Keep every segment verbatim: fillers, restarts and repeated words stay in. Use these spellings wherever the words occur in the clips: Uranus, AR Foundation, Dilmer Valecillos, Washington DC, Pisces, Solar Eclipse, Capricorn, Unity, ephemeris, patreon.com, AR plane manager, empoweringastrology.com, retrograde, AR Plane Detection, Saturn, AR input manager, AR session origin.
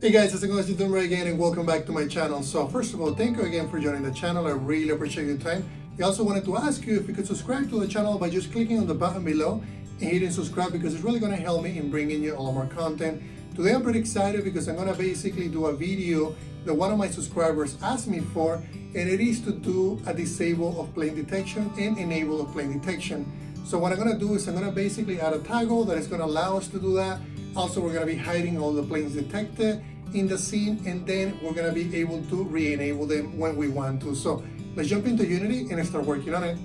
Hey guys, how's it going? It's Dilmer again and welcome back to my channel. So first of all, thank you again for joining the channel. I really appreciate your time. I also wanted to ask you if you could subscribe to the channel by just clicking on the button below and hitting subscribe, because it's really going to help me in bringing you a lot more content. Today I'm pretty excited because I'm going to basically do a video that one of my subscribers asked me for, and it is to do a disable of plane detection and enable of plane detection. So what I'm going to do is I'm going to basically add a toggle that is going to allow us to do that. Also, we're going to be hiding all the planes detected in the scene, and then we're going to be able to re-enable them when we want to. So let's jump into Unity and start working on it.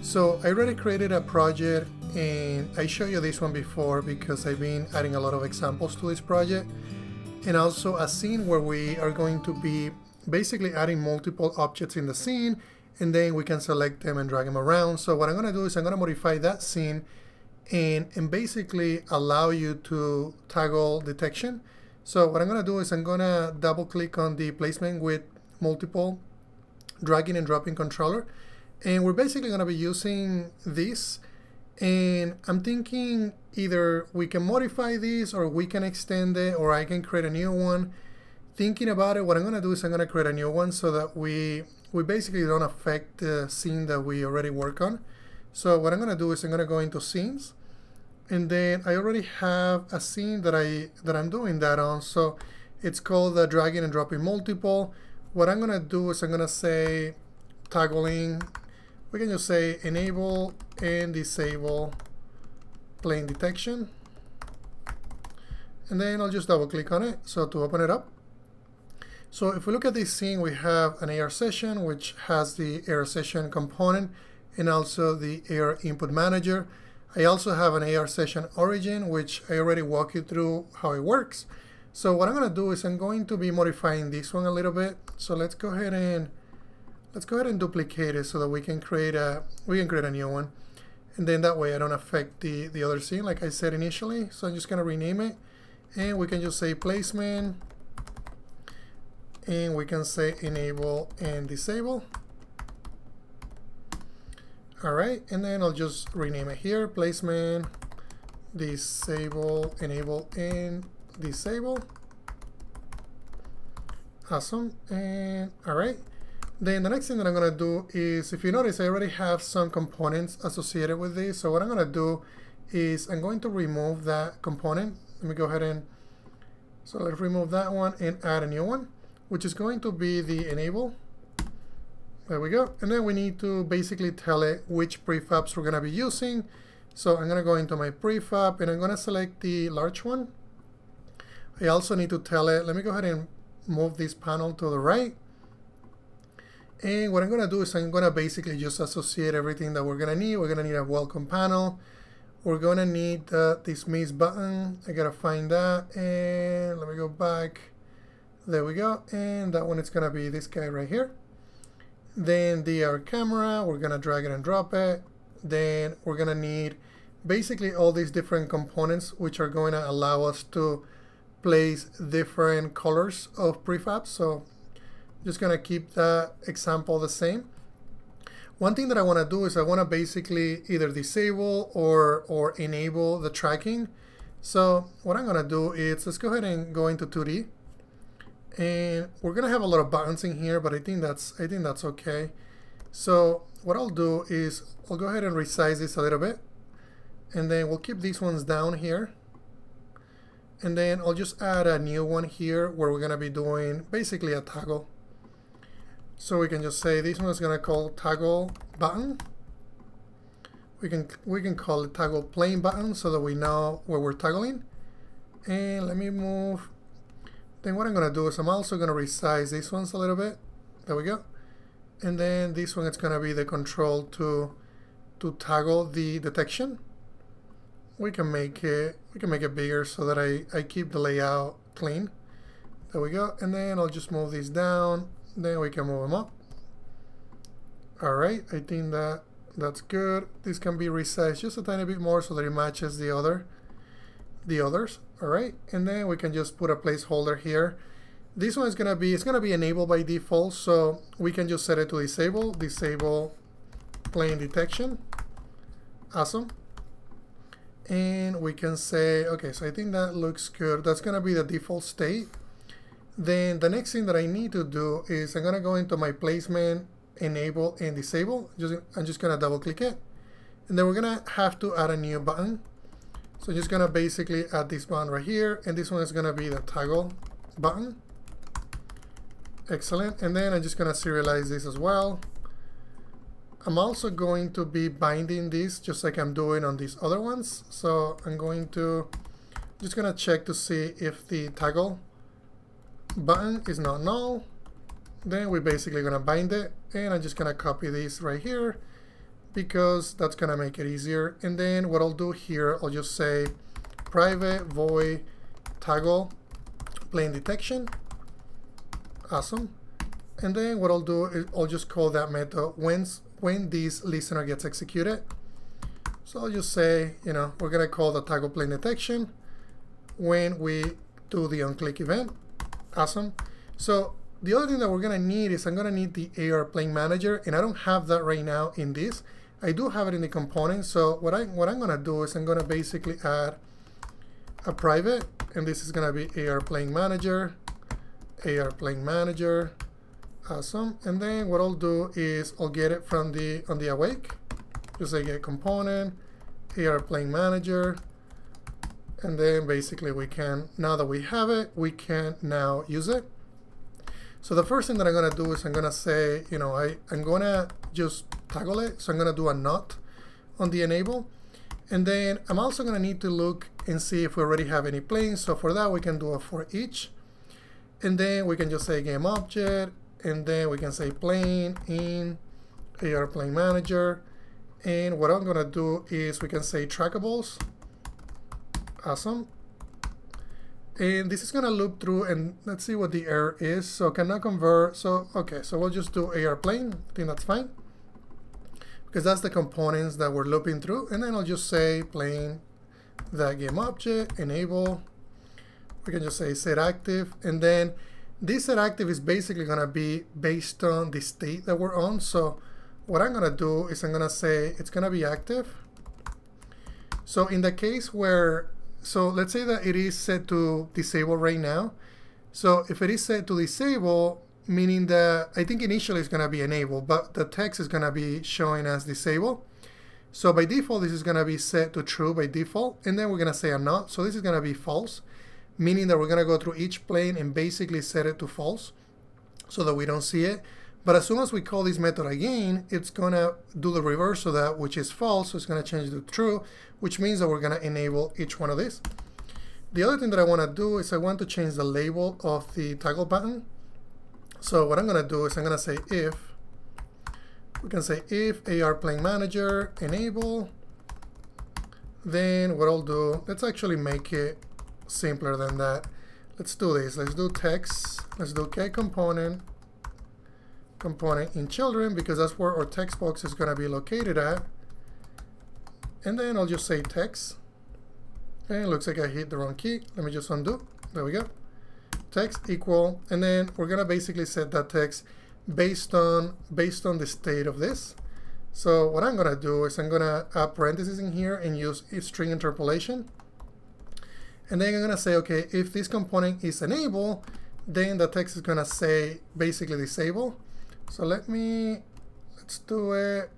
So I already created a project, and I showed you this one before because I've been adding a lot of examples to this project, and also a scene where we are going to be basically adding multiple objects in the scene, and then we can select them and drag them around. So what I'm going to do is I'm going to modify that scene and, and basically allow you to toggle detection. So what I'm going to do is I'm going to double click on the placement with multiple dragging and dropping controller. And we're basically going to be using this. And I'm thinking either we can modify this or we can extend it, or I can create a new one. Thinking about it, what I'm going to do is I'm going to create a new one so that we, we basically don't affect the scene that we already work on. So what I'm going to do is I'm going to go into scenes. And then I already have a scene that, I, that I'm doing that on. So it's called the dragging and dropping multiple. What I'm going to do is I'm going to say toggling. We can just say enable and disable plane detection. And then I'll just double click on it so to open it up. So if we look at this scene, we have an A R session, which has the A R session component and also the A R input manager. I also have an A R session origin, which I already walked you through how it works. So what I'm going to do is I'm going to be modifying this one a little bit. So let's go ahead and let's go ahead and duplicate it so that we can create a we can create a new one, and then that way I don't affect the the other scene like I said initially. So I'm just going to rename it, and we can just say placement, and we can say enable and disable. Alright, and then I'll just rename it here, placement, disable, enable, and disable. Awesome, and alright. Then the next thing that I'm going to do is, if you notice, I already have some components associated with this. So what I'm going to do is I'm going to remove that component. Let me go ahead and, so let's remove that one and add a new one, which is going to be the enable. There we go. And then we need to basically tell it which prefabs we're going to be using. So I'm going to go into my prefab, and I'm going to select the large one. I also need to tell it, let me go ahead and move this panel to the right. And what I'm going to do is I'm going to basically just associate everything that we're going to need. We're going to need a welcome panel. We're going to need the dismiss button. I got to find that. And let me go back. There we go. And that one is going to be this guy right here. Then the our camera, we're going to drag it and drop it. Then we're going to need basically all these different components, which are going to allow us to place different colors of prefabs. So I'm just going to keep that example the same. One thing that I want to do is I want to basically either disable or, or enable the tracking. So what I'm going to do is, let's go ahead and go into two D. And we're gonna have a lot of buttons in here, but I think that's I think that's okay. So what I'll do is I'll go ahead and resize this a little bit, and then we'll keep these ones down here. And then I'll just add a new one here where we're gonna be doing basically a toggle. So we can just say this one is gonna call toggle button. We can we can call it toggle plane button so that we know where we're toggling. And let me move. Then what I'm going to do is I'm also going to resize these ones a little bit. There we go. And then this one is going to be the control to to toggle the detection. We can make it we can make it bigger so that I, I keep the layout clean. There we go. And then I'll just move these down. Then we can move them up. Alright, I think that that's good. This can be resized just a tiny bit more so that it matches the other the others. Alright, and then we can just put a placeholder here. This one is going to be, it's going to be enabled by default, so we can just set it to disable, disable plane detection. Awesome. and we can say, okay, so I think that looks good. That's gonna be the default state. Then the next thing that I need to do is I'm gonna go into my placement, enable and disable. Just, I'm just gonna double click it. And then we're gonna have to add a new button. So just gonna basically add this button right here, and this one is gonna be the toggle button. Excellent. And then I'm just gonna serialize this as well. I'm also going to be binding this just like I'm doing on these other ones. So I'm going to just gonna check to see if the toggle button is not null. Then we're basically gonna bind it, and I'm just gonna copy this right here because that's gonna make it easier. And then what I'll do here, I'll just say private void toggle plane detection. Awesome. And then what I'll do is I'll just call that method when's when this listener gets executed. So I'll just say, you know, we're gonna call the toggle plane detection when we do the onclick event. Awesome. So the other thing that we're gonna need is I'm gonna need the A R plane manager, and I don't have that right now in this. I do have it in the component. So what I what I'm gonna do is I'm gonna basically add a private, and this is gonna be A R plane manager, A R plane manager. Awesome. And then what I'll do is I'll get it from the on the awake. Just say get component, A R plane manager, and then basically we can, now that we have it, we can now use it. So the first thing that I'm gonna do is I'm gonna say, you know, I, I'm gonna just toggle it. So I'm gonna do a not on the enable. And then I'm also gonna need to look and see if we already have any planes. So for that we can do a for each. And then we can just say game object. And then we can say plane in A R plane manager. And what I'm gonna do is we can say trackables. Awesome. And this is gonna loop through, and let's see what the error is. So cannot convert, so okay, so we'll just do A R plane, I think that's fine. Because that's the components that we're looping through. And then I'll just say plane that game object, enable. We can just say set active, and then this set active is basically going to be based on the state that we're on. So what I'm going to do is I'm going to say it's going to be active. So in the case where, so let's say that it is set to disable right now. So if it is set to disable, meaning that I think initially it's going to be enabled, but the text is going to be showing as disable. So by default, this is going to be set to true by default. And then we're going to say a not. So this is going to be false, meaning that we're gonna go through each plane and basically set it to false so that we don't see it. But as soon as we call this method again, it's gonna do the reverse of that, which is false, so it's gonna change it to true, which means that we're gonna enable each one of these. The other thing that I wanna do is I want to change the label of the toggle button. So what I'm gonna do is I'm gonna say if, we can say if A R plane manager enable, then what I'll do, let's actually make it simpler than that. Let's do this. Let's do text. Let's do K component, component in children, because that's where our text box is going to be located at. And then I'll just say text. And it looks like I hit the wrong key. Let me just undo. There we go. Text equal. And then we're going to basically set that text based on, based on the state of this. So what I'm going to do is I'm going to add parentheses in here and use string interpolation. And then I'm gonna say, okay, if this component is enabled, then the text is gonna say basically disable. So let me, let's do it,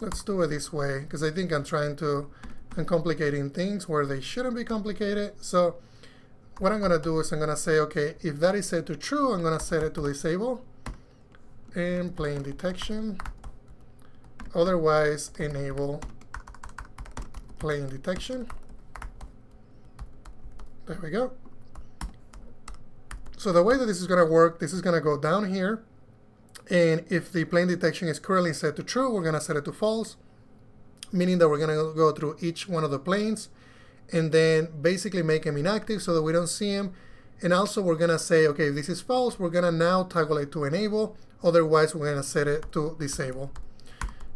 let's do it this way, because I think I'm trying to, I'm complicating things where they shouldn't be complicated. So what I'm gonna do is I'm gonna say, okay, if that is set to true, I'm gonna set it to disable and plain detection, otherwise enable plane detection. There we go. So the way that this is going to work, this is going to go down here, and if the plane detection is currently set to true, we're going to set it to false, meaning that we're going to go through each one of the planes and then basically make them inactive so that we don't see them. And also we're going to say, okay, if this is false, we're going to now toggle it to enable, otherwise we're going to set it to disable.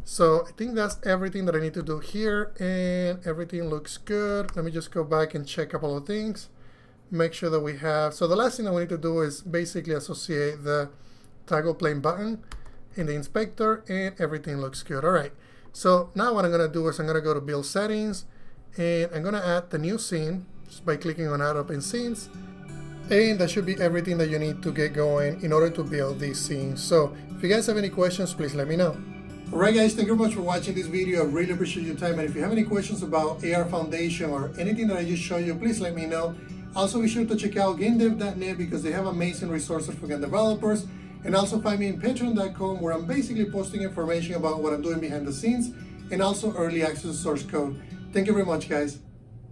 So I think that's everything that I need to do here, and everything looks good. Let me just go back and check a couple of things, make sure that we have, so the last thing that we need to do is basically associate the toggle plane button in the inspector, and everything looks good. All right, So now what I'm going to do is I'm going to go to build settings, and I'm going to add the new scene just by clicking on add open scenes. And that should be everything that you need to get going in order to build this scene. So if you guys have any questions, please let me know. Alright guys, thank you very much for watching this video. I really appreciate your time, and if you have any questions about A R Foundation or anything that I just showed you, please let me know. Also be sure to check out game dev dot net because they have amazing resources for game developers, and also find me in patreon dot com where I'm basically posting information about what I'm doing behind the scenes and also early access to source code. Thank you very much guys.